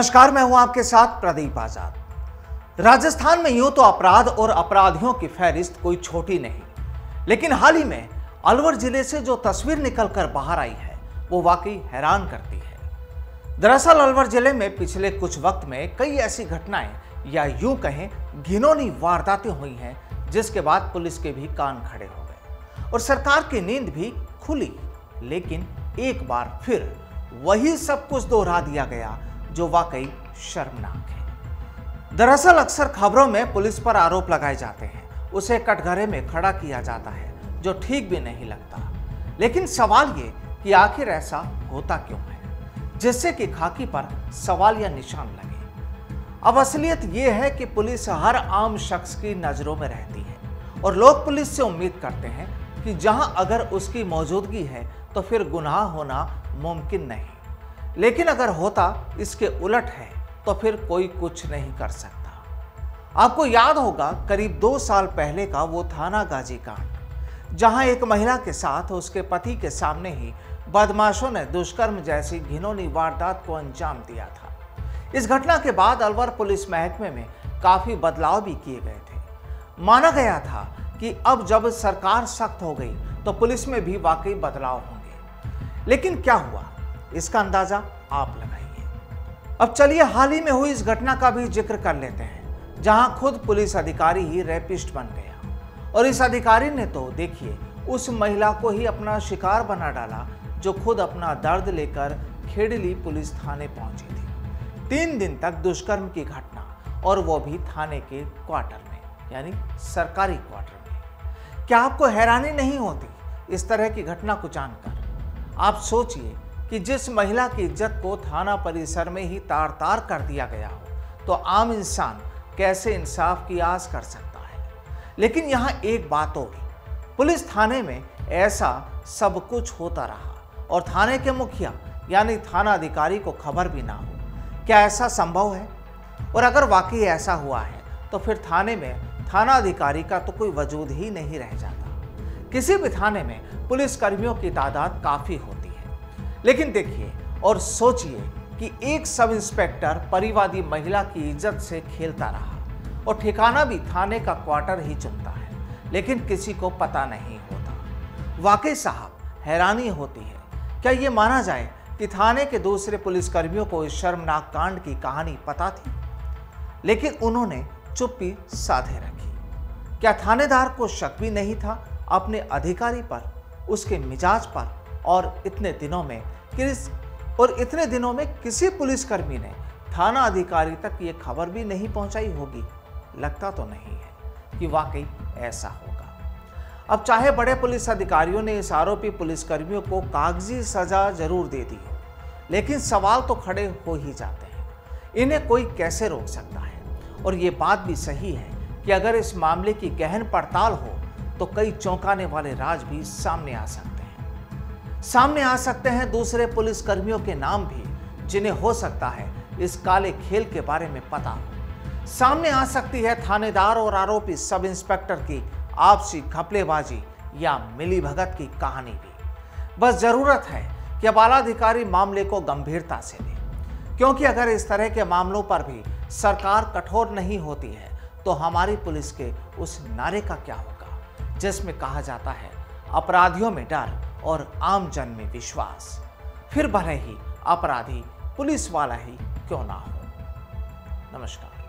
नमस्कार, मैं हूं आपके साथ प्रदीप आजाद। राजस्थान में यूं तो अपराध और अपराधियों की फहरिस्त कोई छोटी नहीं, लेकिन हाल ही में अलवर जिले से जो तस्वीर निकलकर बाहर आई है वो वाकई हैरान करती है। दरअसल अलवर जिले में पिछले कुछ वक्त में कई ऐसी घटनाएं या यूं कहें घिनौनी वारदातें हुई हैं, जिसके बाद पुलिस के भी कान खड़े हो गए और सरकार की नींद भी खुली। लेकिन एक बार फिर वही सब कुछ दोहरा दिया गया जो वाकई शर्मनाक है। दरअसल अक्सर खबरों में पुलिस पर आरोप लगाए जाते हैं, उसे कटघरे में खड़ा किया जाता है जो ठीक भी नहीं लगता। लेकिन सवाल ये कि आखिर ऐसा होता क्यों है जिससे कि खाकी पर सवाल या निशान लगे। अब असलियत ये है कि पुलिस हर आम शख्स की नजरों में रहती है और लोग पुलिस से उम्मीद करते हैं कि जहां अगर उसकी मौजूदगी है तो फिर गुनाह होना मुमकिन नहीं, लेकिन अगर होता इसके उलट है तो फिर कोई कुछ नहीं कर सकता। आपको याद होगा करीब 2 साल पहले का वो थाना गाजी कांड, जहां एक महिला के साथ उसके पति के सामने ही बदमाशों ने दुष्कर्म जैसी घिनौनी वारदात को अंजाम दिया था। इस घटना के बाद अलवर पुलिस महकमे में काफी बदलाव भी किए गए थे। माना गया था कि अब जब सरकार सख्त हो गई तो पुलिस में भी वाकई बदलाव होंगे, लेकिन क्या हुआ इसका अंदाजा आप लगाइए। अब चलिए हाल ही में हुई इस घटना का भी जिक्र कर लेते हैं, जहां खुद पुलिस अधिकारी ही रेपिस्ट बन गया और इस अधिकारी ने तो देखिए उस महिला को ही अपना शिकार बना डाला जो खुद अपना दर्द लेकर खेड़ली पुलिस थाने पहुंची थी। 3 दिन तक दुष्कर्म की घटना, और वो भी थाने के क्वार्टर में, यानी सरकारी क्वार्टर में। क्या आपको हैरानी नहीं होती इस तरह की घटना को जानकर? आप सोचिए कि जिस महिला की इज्जत को थाना परिसर में ही तार तार कर दिया गया हो तो आम इंसान कैसे इंसाफ की आस कर सकता है। लेकिन यहाँ एक बात और, पुलिस थाने में ऐसा सब कुछ होता रहा और थाने के मुखिया यानी थाना अधिकारी को खबर भी ना हो। क्या ऐसा संभव है? और अगर वाकई ऐसा हुआ है तो फिर थाने में थाना अधिकारी का तो कोई वजूद ही नहीं रह जाता। किसी भी थाने में पुलिसकर्मियों की तादाद काफ़ी होती। लेकिन देखिए और सोचिए कि एक सब इंस्पेक्टर परिवादी महिला की इज्जत से खेलता रहा और ठिकाना भी थाने का क्वार्टर ही चुनता है, लेकिन किसी को पता नहीं होता। वाकई साहब हैरानी होती है। क्या ये माना जाए कि थाने के दूसरे पुलिसकर्मियों को इस शर्मनाक कांड की कहानी पता थी, लेकिन उन्होंने चुप्पी साधे रखी? क्या थानेदार को शक भी नहीं था अपने अधिकारी पर, उसके मिजाज पर? और इतने दिनों में किसी पुलिसकर्मी ने थाना अधिकारी तक ये खबर भी नहीं पहुंचाई होगी? लगता तो नहीं है कि वाकई ऐसा होगा। अब चाहे बड़े पुलिस अधिकारियों ने इस आरोपी पुलिसकर्मियों को कागजी सजा जरूर दे दी हो, लेकिन सवाल तो खड़े हो ही जाते हैं। इन्हें कोई कैसे रोक सकता है? और ये बात भी सही है कि अगर इस मामले की गहन पड़ताल हो तो कई चौंकाने वाले राज भी सामने आ सकते हैं। दूसरे पुलिसकर्मियों के नाम भी जिन्हें हो सकता है इस काले खेल के बारे में पता हो। सामने आ सकती है थानेदार और आरोपी सब इंस्पेक्टर की आपसी घपलेबाजी या मिलीभगत की कहानी भी। बस जरूरत है कि अब आला अधिकारी मामले को गंभीरता से लें, क्योंकि अगर इस तरह के मामलों पर भी सरकार कठोर नहीं होती है तो हमारी पुलिस के उस नारे का क्या होगा जिसमें कहा जाता है अपराधियों में डर और आम जन में विश्वास, फिर भले ही अपराधी पुलिस वाला ही क्यों ना हो। नमस्कार।